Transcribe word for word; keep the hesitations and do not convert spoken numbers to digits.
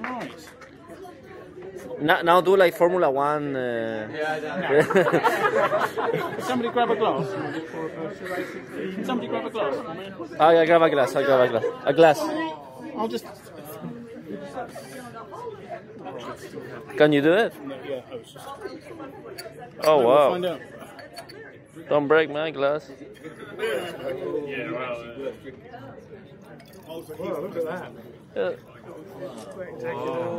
Right. Now, now do like Formula One. Uh... Yeah, yeah. Somebody grab a glass. Somebody grab a glass. I grab a glass. I grab a glass. A glass. I'll just... Can you do it? Oh wow! Don't break my glass. Yeah, well, uh... oh, look at that. Yeah. Wow.